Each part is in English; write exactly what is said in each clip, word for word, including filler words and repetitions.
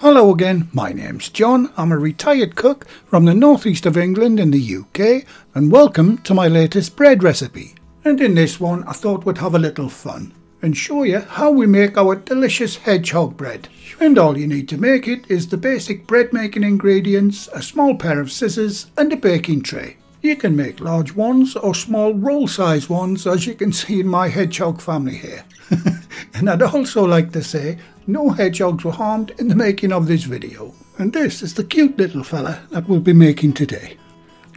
Hello again, my name's John. I'm a retired cook from the northeast of England in the U K, and welcome to my latest bread recipe. And in this one I thought we'd have a little fun and show you how we make our delicious hedgehog bread. And all you need to make it is the basic bread making ingredients, a small pair of scissors and a baking tray. You can make large ones or small roll size ones, as you can see in my hedgehog family here. And I'd also like to say no hedgehogs were harmed in the making of this video. And this is the cute little fella that we'll be making today.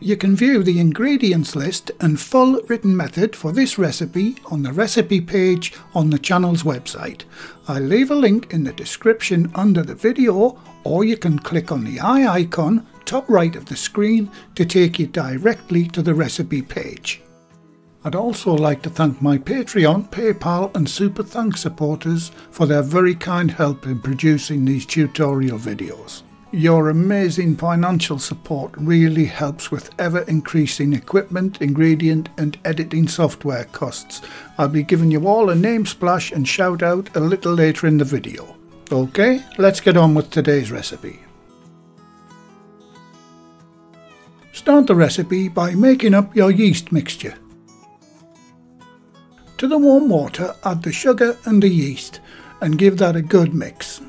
You can view the ingredients list and full written method for this recipe on the recipe page on the channel's website. I'll leave a link in the description under the video, or you can click on the eye icon top right of the screen to take you directly to the recipe page. I'd also like to thank my Patreon, PayPal and Super Thanks supporters for their very kind help in producing these tutorial videos. Your amazing financial support really helps with ever-increasing equipment, ingredient and editing software costs. I'll be giving you all a name splash and shout out a little later in the video. Okay, let's get on with today's recipe. Start the recipe by making up your yeast mixture. To the warm water add the sugar and the yeast and give that a good mix.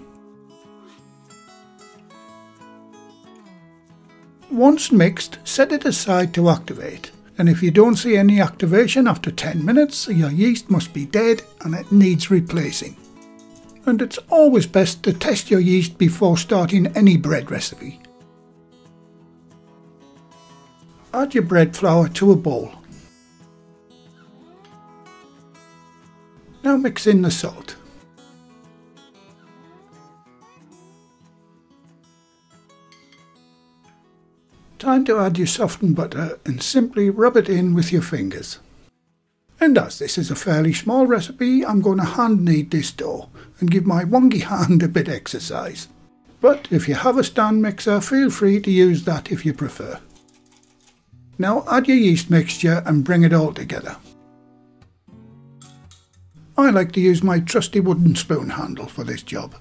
Once mixed, set it aside to activate, and if you don't see any activation after ten minutes, your yeast must be dead and it needs replacing. And it's always best to test your yeast before starting any bread recipe. Add your bread flour to a bowl. Now mix in the salt. Time to add your softened butter and simply rub it in with your fingers. And as this is a fairly small recipe, I'm going to hand knead this dough and give my wonky hand a bit exercise. But if you have a stand mixer, feel free to use that if you prefer. Now add your yeast mixture and bring it all together. I like to use my trusty wooden spoon handle for this job.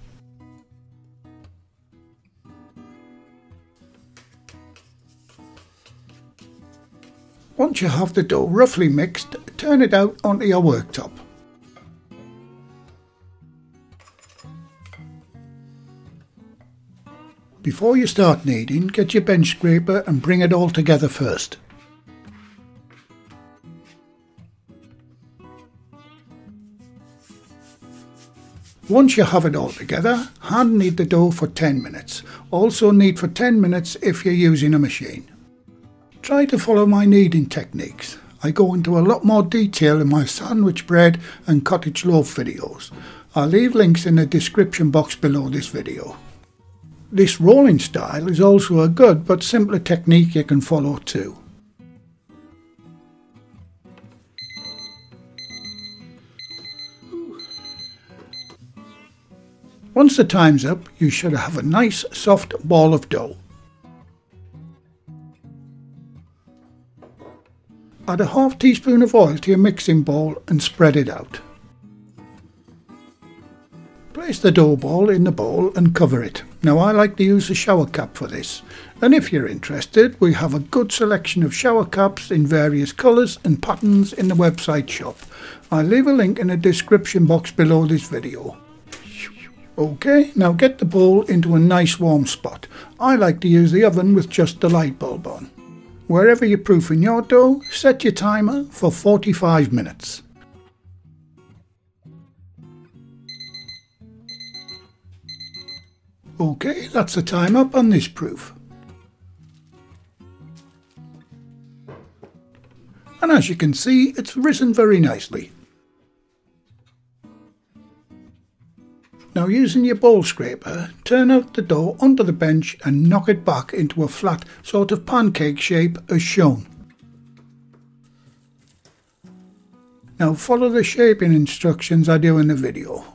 Once you have the dough roughly mixed, turn it out onto your worktop. Before you start kneading, get your bench scraper and bring it all together first. Once you have it all together, hand knead the dough for ten minutes. Also knead for ten minutes if you're using a machine. Try to follow my kneading techniques. I go into a lot more detail in my sandwich bread and cottage loaf videos. I'll leave links in the description box below this video. This rolling style is also a good but simpler technique you can follow too. Once the time's up, you should have a nice soft ball of dough. Add a half teaspoon of oil to your mixing bowl and spread it out. Place the dough ball in the bowl and cover it. Now I like to use a shower cap for this, and if you're interested, we have a good selection of shower caps in various colours and patterns in the website shop. I'll leave a link in the description box below this video. Okay, now get the bowl into a nice warm spot. I like to use the oven with just the light bulb on. Wherever you're proofing your dough, set your timer for forty-five minutes. Okay, that's the time up on this proof. And as you can see, it's risen very nicely. Now using your bowl scraper, turn out the dough onto the bench and knock it back into a flat sort of pancake shape as shown. Now follow the shaping instructions I do in the video.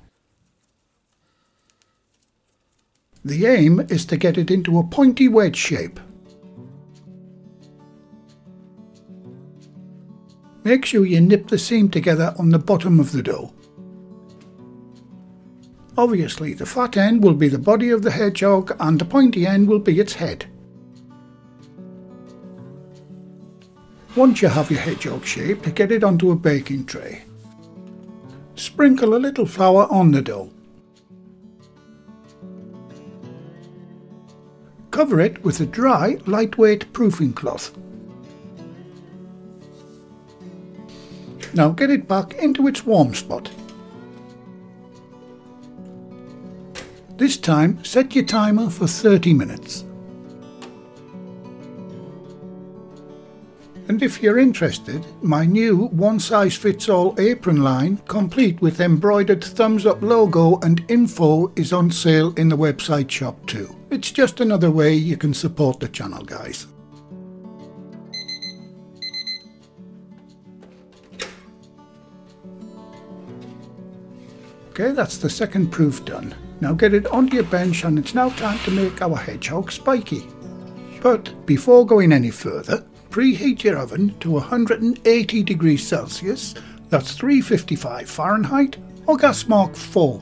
The aim is to get it into a pointy wedge shape. Make sure you nip the seam together on the bottom of the dough. Obviously, the flat end will be the body of the hedgehog and the pointy end will be its head. Once you have your hedgehog shape, get it onto a baking tray. Sprinkle a little flour on the dough. Cover it with a dry, lightweight proofing cloth. Now get it back into its warm spot. This time, set your timer for thirty minutes. And if you're interested, my new one-size-fits-all apron line, complete with embroidered thumbs-up logo and info, is on sale in the website shop too. It's just another way you can support the channel, guys. Okay, that's the second proof done. Now get it onto your bench and it's now time to make our hedgehog spiky. But before going any further, preheat your oven to one hundred eighty degrees Celsius, that's three fifty-five Fahrenheit, or gas mark four.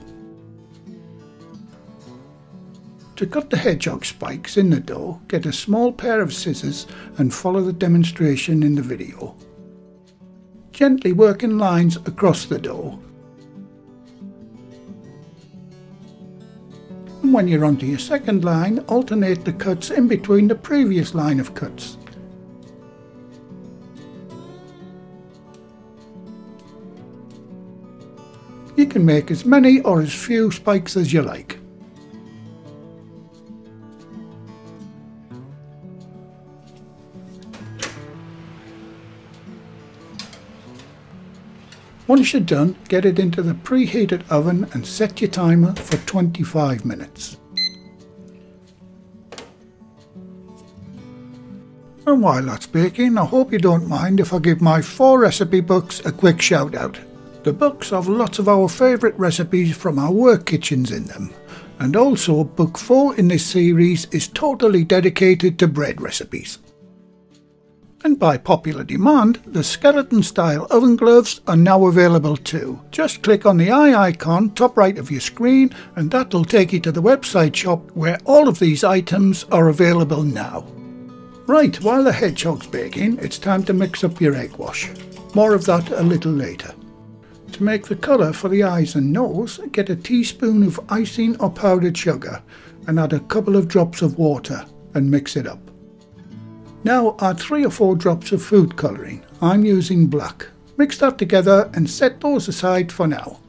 To cut the hedgehog spikes in the dough, get a small pair of scissors and follow the demonstration in the video. Gently work in lines across the dough. And when you're onto your second line, alternate the cuts in between the previous line of cuts. You can make as many or as few spikes as you like. Once you're done, get it into the preheated oven and set your timer for twenty-five minutes. And while that's baking, I hope you don't mind if I give my four recipe books a quick shout out. The books have lots of our favourite recipes from our work kitchens in them, and also book four in this series is totally dedicated to bread recipes. And by popular demand, the skeleton style oven gloves are now available too. Just click on the eye icon top right of your screen and that'll take you to the website shop where all of these items are available now. Right, while the hedgehog's baking, it's time to mix up your egg wash. More of that a little later. To make the colour for the eyes and nose, get a teaspoon of icing or powdered sugar and add a couple of drops of water and mix it up. Now add three or four drops of food colouring. I'm using black. Mix that together and set those aside for now.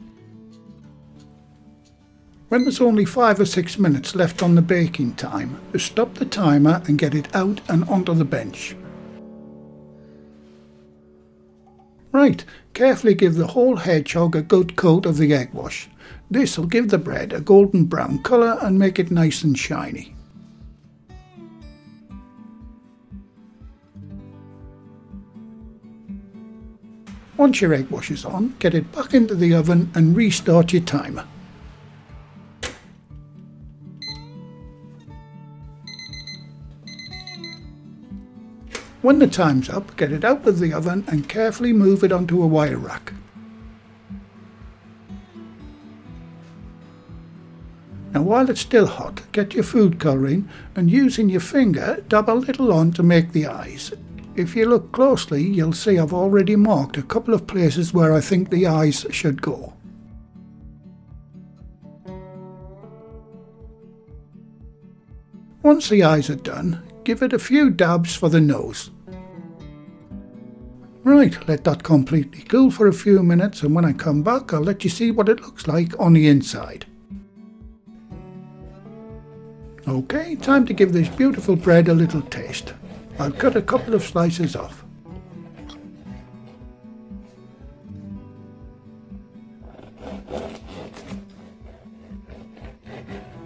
When there's only five or six minutes left on the baking time, stop the timer and get it out and onto the bench. Right, carefully give the whole hedgehog a good coat of the egg wash. This will give the bread a golden brown colour and make it nice and shiny. Once your egg wash is on, get it back into the oven and restart your timer. When the time's up, get it out of the oven and carefully move it onto a wire rack. Now while it's still hot, get your food colouring and using your finger, dab a little on to make the eyes. If you look closely, you'll see I've already marked a couple of places where I think the eyes should go. Once the eyes are done, give it a few dabs for the nose. Right, let that completely cool for a few minutes and when I come back I'll let you see what it looks like on the inside. Okay, time to give this beautiful bread a little taste. I'll cut a couple of slices off.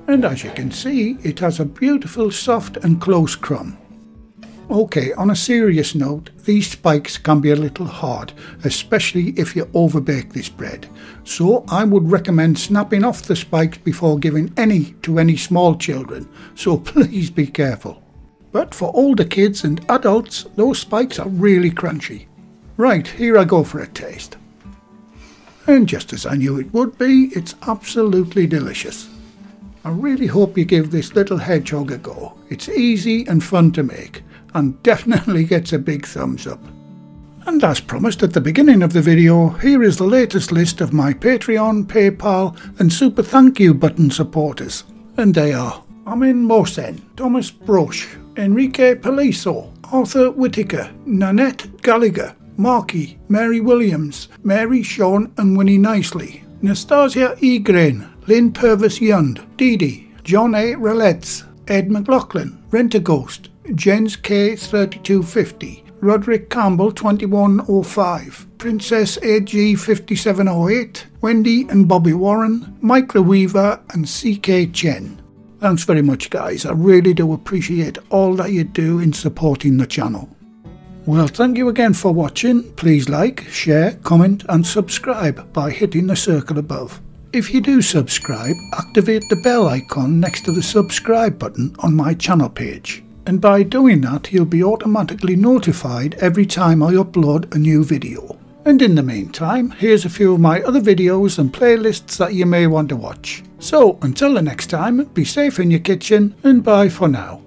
And as you can see, it has a beautiful soft and close crumb. Okay, on a serious note, these spikes can be a little hard, especially if you overbake this bread. So I would recommend snapping off the spikes before giving any to any small children, so please be careful. But for older kids and adults, those spikes are really crunchy. Right, here I go for a taste. And just as I knew it would be, it's absolutely delicious. I really hope you give this little hedgehog a go. It's easy and fun to make, and definitely gets a big thumbs up. And as promised at the beginning of the video, here is the latest list of my Patreon, PayPal and Super Thank You button supporters. And they are Amin Mohsen, Thomas Broch, Enrique Paliso, Arthur Whittaker, Nanette Gallagher, Marky, Mary Williams, Mary, Sean and Winnie Nicely, Nastasia E. Green, Lynn Purvis-Yund, Didi, John A. Ralletz, Ed McLaughlin, Rent-A-Ghost, Jens K thirty-two fifty, Roderick Campbell twenty-one oh five, Princess A G five seven oh eight, Wendy and Bobby Warren, Michael Weaver and C K Chen. Thanks very much guys, I really do appreciate all that you do in supporting the channel. Well, thank you again for watching. Please like, share, comment and subscribe by hitting the circle above. If you do subscribe, activate the bell icon next to the subscribe button on my channel page, and by doing that you'll be automatically notified every time I upload a new video. And in the meantime, here's a few of my other videos and playlists that you may want to watch. So until the next time, be safe in your kitchen and bye for now.